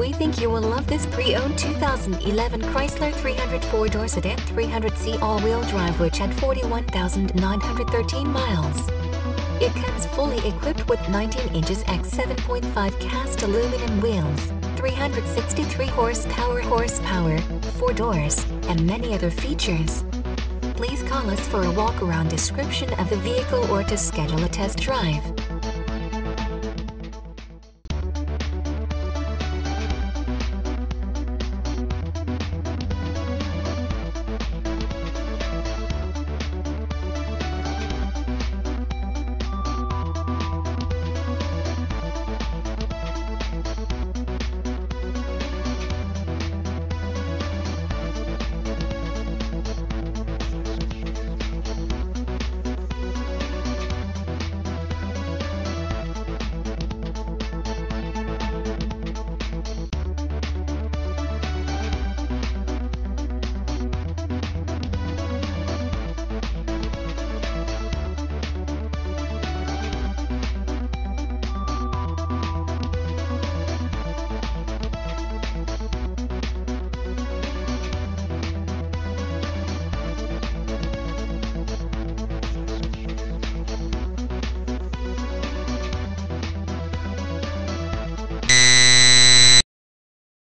we think you will love this pre-owned 2011 Chrysler 300 4-door sedan 300C all-wheel drive, which had 41,913 miles. It comes fully equipped with 19 inches x 7.5 cast aluminum wheels, 363 horsepower, 4 doors, and many other features. Please call us for a walk-around description of the vehicle or to schedule a test drive.